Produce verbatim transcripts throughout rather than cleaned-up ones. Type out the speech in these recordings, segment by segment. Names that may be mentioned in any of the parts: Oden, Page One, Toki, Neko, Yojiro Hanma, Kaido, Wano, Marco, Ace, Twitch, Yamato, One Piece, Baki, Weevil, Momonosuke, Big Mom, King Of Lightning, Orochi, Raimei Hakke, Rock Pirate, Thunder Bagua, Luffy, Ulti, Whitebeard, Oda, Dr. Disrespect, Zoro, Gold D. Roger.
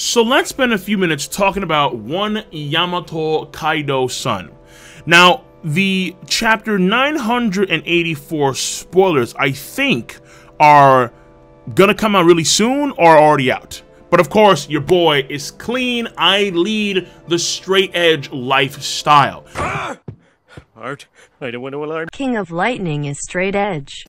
So let's spend a few minutes talking about one Yamato Kaido's son. Now, the chapter nine hundred eighty-four spoilers, I think, are gonna come out really soon or already out. But of course, your boy is clean. I lead the straight edge lifestyle. Art, I don't want to alarm. King of Lightning is straight edge.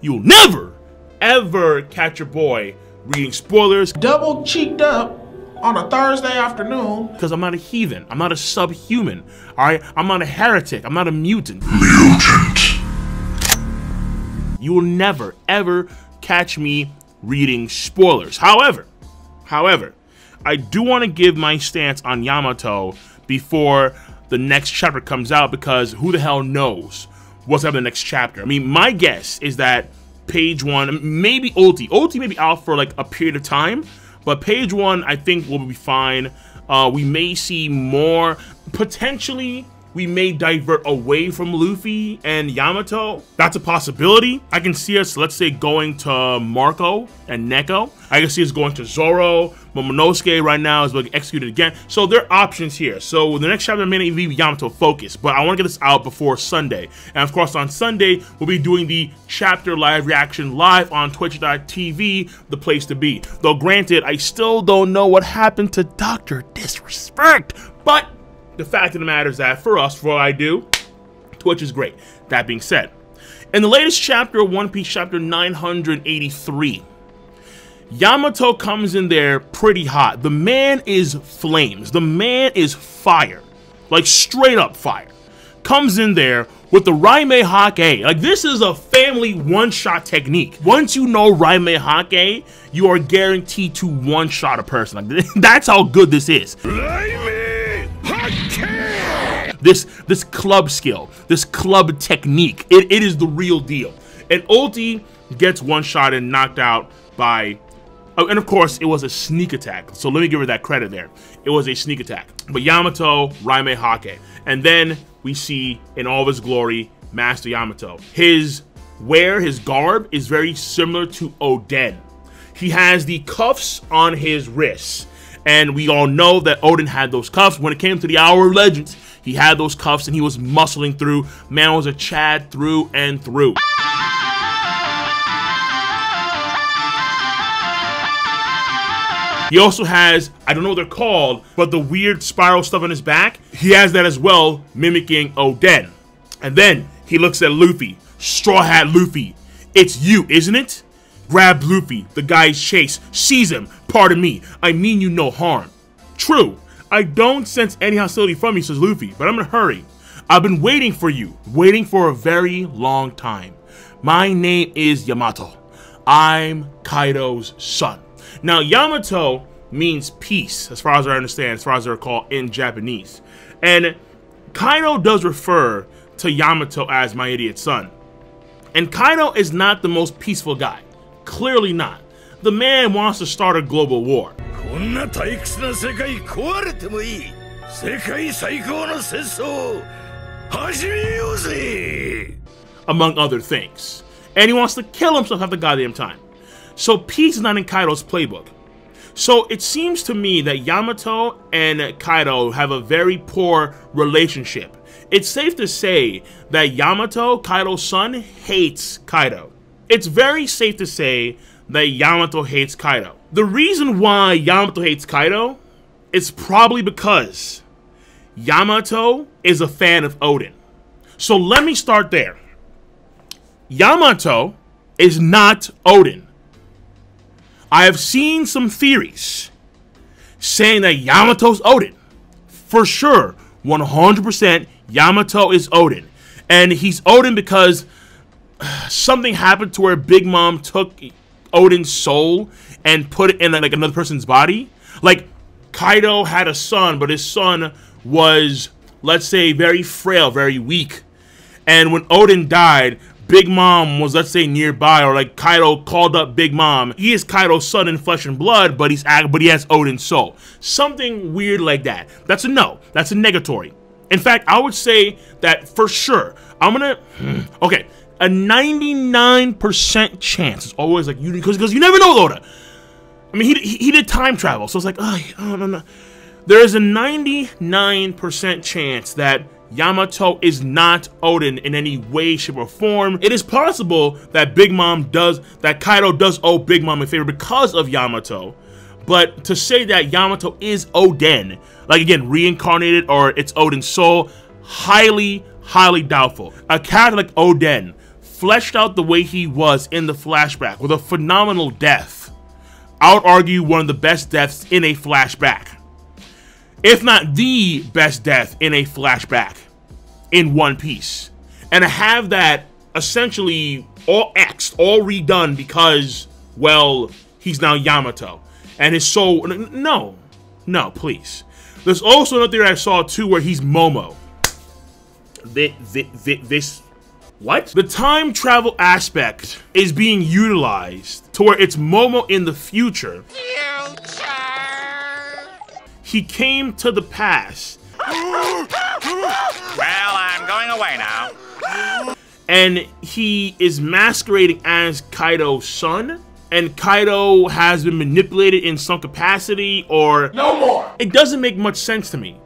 You'll never, ever catch your boy reading spoilers. Double cheeked up on a Thursday afternoon. Because I'm not a heathen. I'm not a subhuman. All right? I'm not a heretic. I'm not a mutant. Mutant. You will never, ever catch me reading spoilers. However, however, I do want to give my stance on Yamato before the next chapter comes out, because who the hell knows what's up in the next chapter. I mean, my guess is that Page One, maybe Ulti. Ulti may be out for like a period of time, but Page One, I think, will be fine. Uh, we may see more. Potentially, we may divert away from Luffy and Yamato. That's a possibility. I can see us, let's say, going to Marco and Neko. I can see us going to Zoro. Momonosuke right now is being executed again. So there are options here. So the next chapter may be Yamato focused, but I want to get this out before Sunday. And of course, on Sunday, we'll be doing the chapter live reaction live on twitch dot T V, the place to be. Though granted, I still don't know what happened to Doctor Disrespect, but the fact of the matter is that for us, for what I do, Twitch is great. That being said, in the latest chapter of One Piece, chapter nine hundred eighty-three, Yamato comes in there pretty hot. The man is flames. The man is fire. Like straight up fire. Comes in there with the Raimei Hakke. Like, this is a family one-shot technique. Once you know Raimei Hakke, you are guaranteed to one-shot a person. Like, that's how good this is. Raimei Hakke! This, this club skill, this club technique, it, it is the real deal. And Ulti gets one-shot and knocked out by... Oh, and of course, it was a sneak attack. So let me give her that credit there. It was a sneak attack. But Yamato, Raimei Hakke. And then we see, in all of his glory, Master Yamato. His wear, his garb, is very similar to Oden. He has the cuffs on his wrists. And we all know that Oden had those cuffs. When it came to the Hour of Legends, he had those cuffs and he was muscling through. Man was a Chad through and through. He also has, I don't know what they're called, but the weird spiral stuff on his back, he has that as well, mimicking Oden. And then he looks at Luffy, Straw Hat Luffy. It's you, isn't it? Grab Luffy, the guy's chase, seize him, pardon me, I mean you no harm. True, I don't sense any hostility from you, says Luffy, but I'm in a hurry. I've been waiting for you, waiting for a very long time. My name is Yamato. I'm Kaido's son. Now, Yamato means peace, as far as I understand, as far as I recall, in Japanese. And Kaido does refer to Yamato as my idiot son. And Kaido is not the most peaceful guy. Clearly not. The man wants to start a global war. Among other things. And he wants to kill himself half the goddamn time. So peace is not in Kaido's playbook. So it seems to me that Yamato and Kaido have a very poor relationship. It's safe to say that Yamato, Kaido's son, hates Kaido. It's very safe to say that Yamato hates Kaido. The reason why Yamato hates Kaido is probably because Yamato is a fan of Oden. So let me start there. Yamato is not Oden. I have seen some theories saying that Yamato's Oden. For sure, one hundred percent Yamato is Oden. And he's Oden because something happened to where Big Mom took Odin's soul and put it in like another person's body. Like, Kaido had a son, but his son was, let's say, very frail, very weak. And when Oden died, Big Mom was, let's say, nearby, or like Kaido called up Big Mom. He is Kaido's son in flesh and blood, but he's but he has Odin's soul. Something weird like that. That's a no. That's a negatory. In fact, I would say that for sure. I'm gonna okay. A ninety-nine percent chance. It's always like you because because you never know, Oda. I mean, he, he did time travel, so it's like, oh, oh no, no. There is a ninety-nine percent chance that Yamato is not Oden in any way, shape, or form. It is possible that Big Mom does, that Kaido does owe Big Mom a favor because of Yamato. But to say that Yamato is Oden, like again, reincarnated or it's Oden's soul, highly, highly doubtful. A character like Oden, fleshed out the way he was in the flashback with a phenomenal death, I would argue one of the best deaths in a flashback. If not the best death in a flashback in One Piece. And to have that essentially all X'd, all redone because, well, he's now Yamato. And his soul, no, no, please. There's also another theory I saw too where he's Momo. This, this, this, what? The time travel aspect is being utilized to where it's Momo in the future. Future. He came to the past. Well, I'm going away now. And he is masquerading as Kaido's son. And Kaido has been manipulated in some capacity or... No more! It doesn't make much sense to me.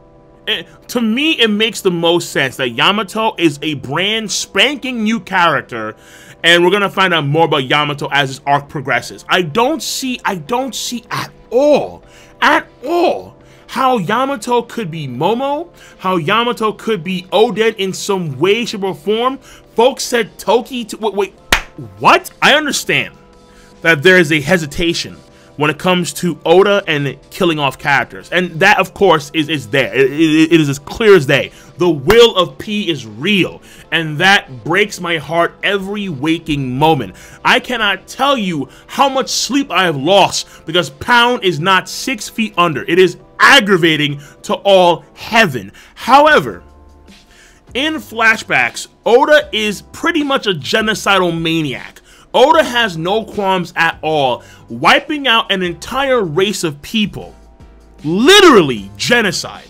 It, to me, it makes the most sense that Yamato is a brand spanking new character, and we're gonna find out more about Yamato as his arc progresses. I don't see, I don't see at all, at all, how Yamato could be Momo, how Yamato could be Oden in some way, shape, or form. Folks said Toki to... Wait, wait, what? I understand that there is a hesitation when it comes to Oda and killing off characters. And that, of course, is, is there. It, it, it is as clear as day. The will of P is real. And that breaks my heart every waking moment. I cannot tell you how much sleep I have lost because Pound is not six feet under. It is aggravating to all heaven. However, in flashbacks, Oda is pretty much a genocidal maniac. Oda has no qualms at all, wiping out an entire race of people, literally genocide,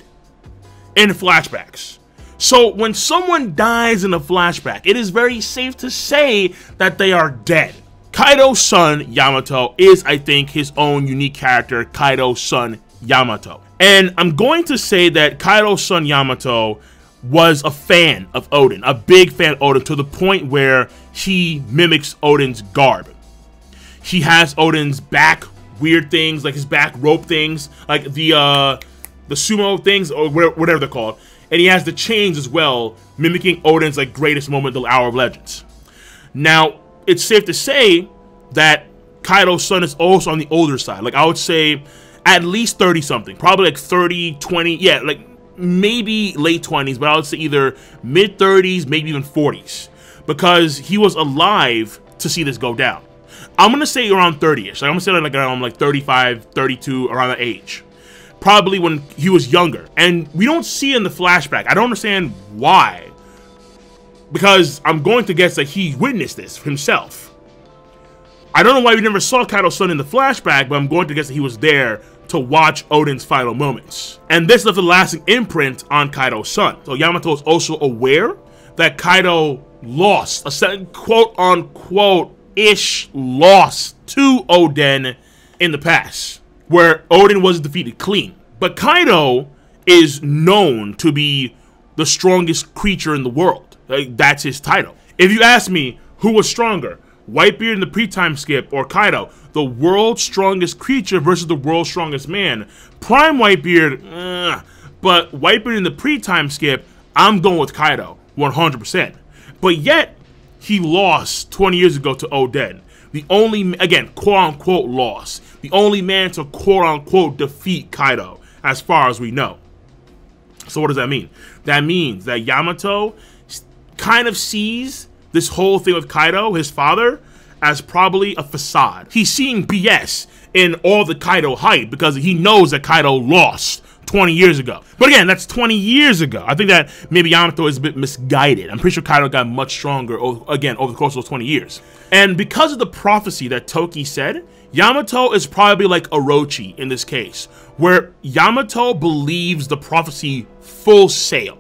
in flashbacks. So when someone dies in a flashback, it is very safe to say that they are dead. Kaido's son, Yamato, is, I think, his own unique character, Kaido's son, Yamato. And I'm going to say that Kaido's son, Yamato, was a fan of Oden, a big fan of Oden, to the point where he mimics Oden's garb. He has Oden's back weird things, like his back rope things, like the uh, the sumo things, or whatever they're called. And he has the chains as well, mimicking Oden's like greatest moment, the Hour of Legends. Now, it's safe to say that Kaido's son is also on the older side. Like, I would say at least thirty-something, probably like thirty, twenty, yeah, like, maybe late twenties, but I would say either mid thirties, maybe even forties, because he was alive to see this go down. I'm gonna say around thirty-ish. Like, I'm gonna say like around like thirty-five, thirty-two, around that age, probably when he was younger. And we don't see in the flashback. I don't understand why, because I'm going to guess that he witnessed this himself. I don't know why we never saw Kaido's son in the flashback, but I'm going to guess that he was there to watch Oden's final moments. And this left a lasting imprint on Kaido's son. So Yamato is also aware that Kaido lost, a certain quote unquote ish loss to Oden in the past, where Oden was defeated clean. But Kaido is known to be the strongest creature in the world. Like, that's his title. If you ask me who was stronger, Whitebeard in the pre-time skip or Kaido, the world's strongest creature versus the world's strongest man, prime Whitebeard, uh, but Whitebeard in the pre-time skip, I'm going with Kaido, one hundred percent. But yet, he lost twenty years ago to Oden. The only, again, quote-unquote loss. The only man to quote-unquote defeat Kaido, as far as we know. So what does that mean? That means that Yamato kind of sees this whole thing with Kaido, his father, as probably a facade. He's seeing B S in all the Kaido hype because he knows that Kaido lost twenty years ago. But again, that's twenty years ago. I think that maybe Yamato is a bit misguided. I'm pretty sure Kaido got much stronger, again, over the course of those twenty years. And because of the prophecy that Toki said, Yamato is probably like Orochi in this case, where Yamato believes the prophecy full sail.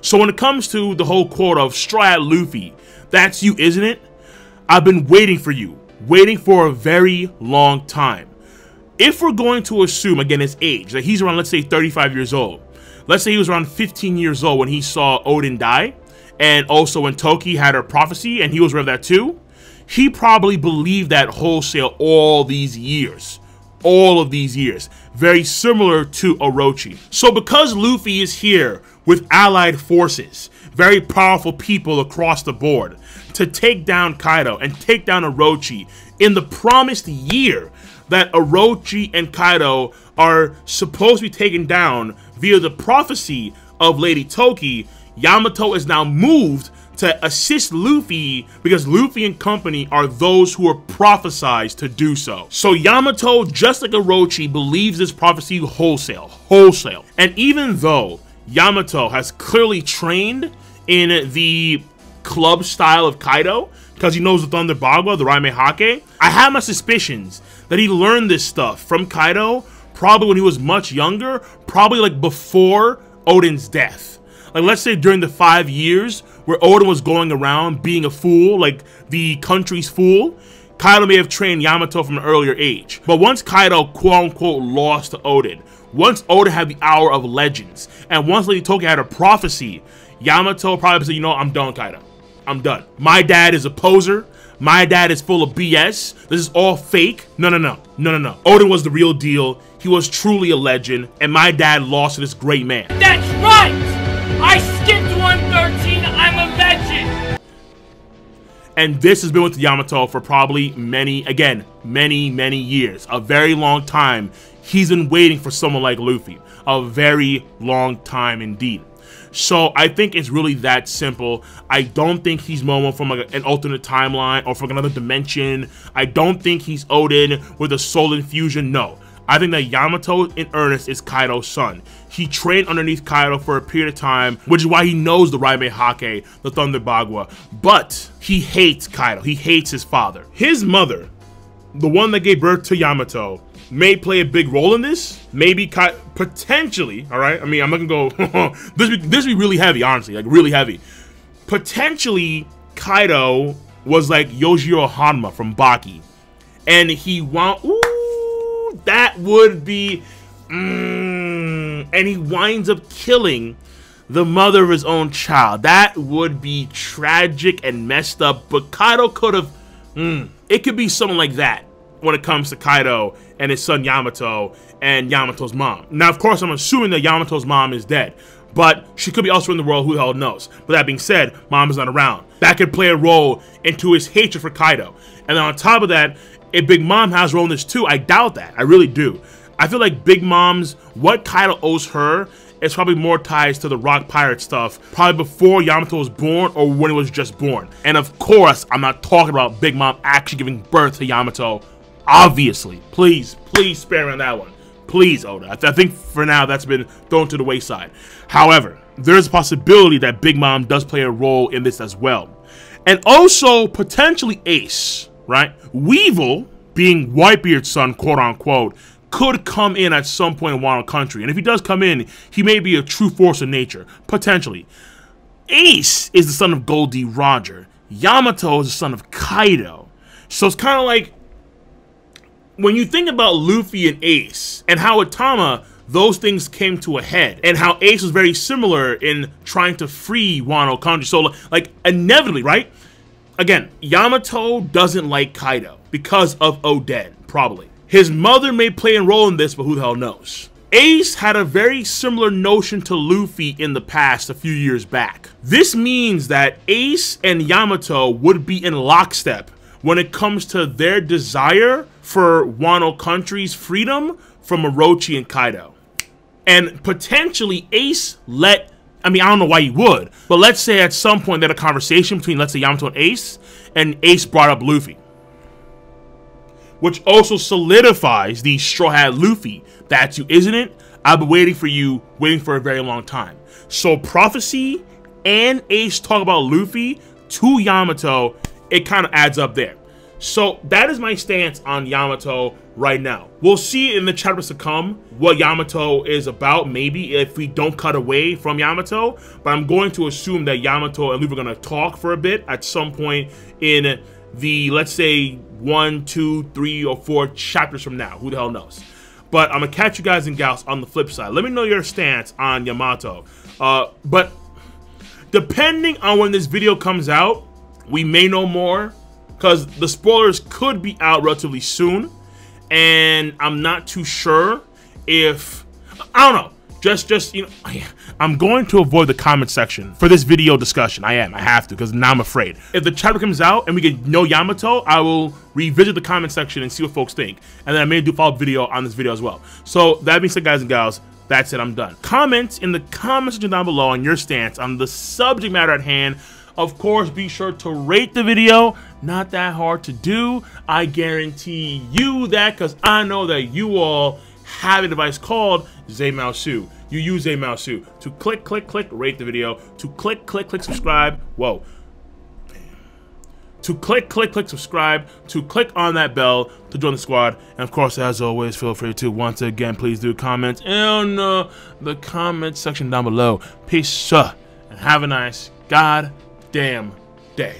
So when it comes to the whole quote of "Straw at Luffy, that's you, isn't it? I've been waiting for you, waiting for a very long time." if we're going to assume, again, his age, that he's around, let's say, thirty-five years old. Let's say he was around fifteen years old when he saw Oden die, and also when Toki had her prophecy, and he was aware of that too. He probably believed that wholesale all these years. All of these years. Very similar to Orochi. So because Luffy is here with allied forces, very powerful people across the board, to take down Kaido and take down Orochi in the promised year that Orochi and Kaido are supposed to be taken down via the prophecy of Lady Toki, Yamato is now moved to assist Luffy because Luffy and company are those who are prophesized to do so. So Yamato, just like Orochi, believes this prophecy wholesale, wholesale. And even though Yamato has clearly trained in the club style of Kaido, because he knows the Thunder Bagua, the Raimei Hakke, I have my suspicions that he learned this stuff from Kaido probably when he was much younger, probably like before Oden's death. Like, let's say during the five years where Oden was going around being a fool, like the country's fool, Kaido may have trained Yamato from an earlier age. But once Kaido, quote-unquote, lost to Oden, once Oden had the Hour of Legends, and once Lady Toki had a prophecy, Yamato probably said, you know, I'm done, Kaido. I'm done. My dad is a poser. My dad is full of B S. This is all fake. No, no, no. No, no, no. Oden was the real deal. He was truly a legend, and my dad lost to this great man. That's right! I skipped one thirteen, I'm a legend! And this has been with Yamato for probably many, again, many, many years. A very long time. He's been waiting for someone like Luffy. A very long time indeed. So I think it's really that simple. I don't think he's Momo from like an alternate timeline or from another dimension. I don't think he's Oden with a soul infusion, no. I think that Yamato in earnest is Kaido's son. He trained underneath Kaido for a period of time, which is why he knows the Raimei Hakke, the Thunder Bagua. But he hates Kaido. He hates his father. His mother, the one that gave birth to Yamato, may play a big role in this. Maybe Kaido, potentially, all right? I mean, I'm not gonna go, this be, this be really heavy, honestly, like really heavy. Potentially, Kaido was like Yojiro Hanma from Baki. And he wound, ooh, that would be mm, and he winds up killing the mother of his own child. That would be tragic and messed up, but Kaido could have mm, it could be someone like that when it comes to Kaido and his son Yamato and Yamato's mom. Now of course I'm assuming that Yamato's mom is dead, but she could be elsewhere in the world, who the hell knows. But that being said, mom is not around. That could play a role into his hatred for Kaido. And then on top of that, if Big Mom has her own this too, I doubt that. I really do. I feel like Big Mom's, what Kaido owes her, is probably more ties to the Rock Pirate stuff, probably before Yamato was born or when it was just born. And of course, I'm not talking about Big Mom actually giving birth to Yamato, obviously. Please, please spare me on that one. Please, Oda. I, th I think for now that's been thrown to the wayside. However, there's a possibility that Big Mom does play a role in this as well. And also, potentially Ace. Right? Weevil, being Whitebeard's son, quote unquote, could come in at some point in Wano Country. And if he does come in, he may be a true force of nature, potentially. Ace is the son of Gold D. Roger. Yamato is the son of Kaido. So it's kind of like, when you think about Luffy and Ace, and how Itama, those things came to a head, and how Ace was very similar in trying to free Wano Country. So, like, inevitably, right? Again, Yamato doesn't like Kaido because of Oden, probably. His mother may play a role in this, but who the hell knows? Ace had a very similar notion to Luffy in the past a few years back. This means that Ace and Yamato would be in lockstep when it comes to their desire for Wano Country's freedom from Orochi and Kaido. And potentially Ace let I mean, I don't know why you would, but let's say at some point they had a conversation between, let's say, Yamato and Ace, and Ace brought up Luffy, which also solidifies the Straw Hat Luffy. That's you, isn't it? I've been waiting for you, waiting for a very long time. So prophecy and Ace talk about Luffy to Yamato, it kind of adds up there. So that is my stance on Yamato right now. We'll see in the chapters to come what Yamato is about, maybe, if we don't cut away from Yamato. But I'm going to assume that Yamato and Luffy are going to talk for a bit at some point in the, let's say, one, two, three, or four chapters from now. Who the hell knows? But I'm gonna catch you guys and gals on the flip side. Let me know your stance on Yamato. Uh, but depending on when this video comes out, we may know more, because the spoilers could be out relatively soon. And I'm not too sure if, I don't know. Just, just, you know, I'm going to avoid the comment section for this video discussion. I am, I have to, because now I'm afraid. If the chapter comes out and we get no Yamato, I will revisit the comment section and see what folks think. And then I may do a follow-up video on this video as well. So that being said, guys and gals, that's it, I'm done. Comment in the comment section down below on your stance on the subject matter at hand. Of course, be sure to rate the video. Not that hard to do. I guarantee you that, because I know that you all have a device called Zaimaosu. You use Zaimaosu to click, click, click, rate the video, to click, click, click, subscribe. Whoa. To click, click, click, subscribe, to click on that bell to join the squad. And of course, as always, feel free to, once again, please do comment in uh, the comment section down below. Peace, uh, and have a nice goddamn day.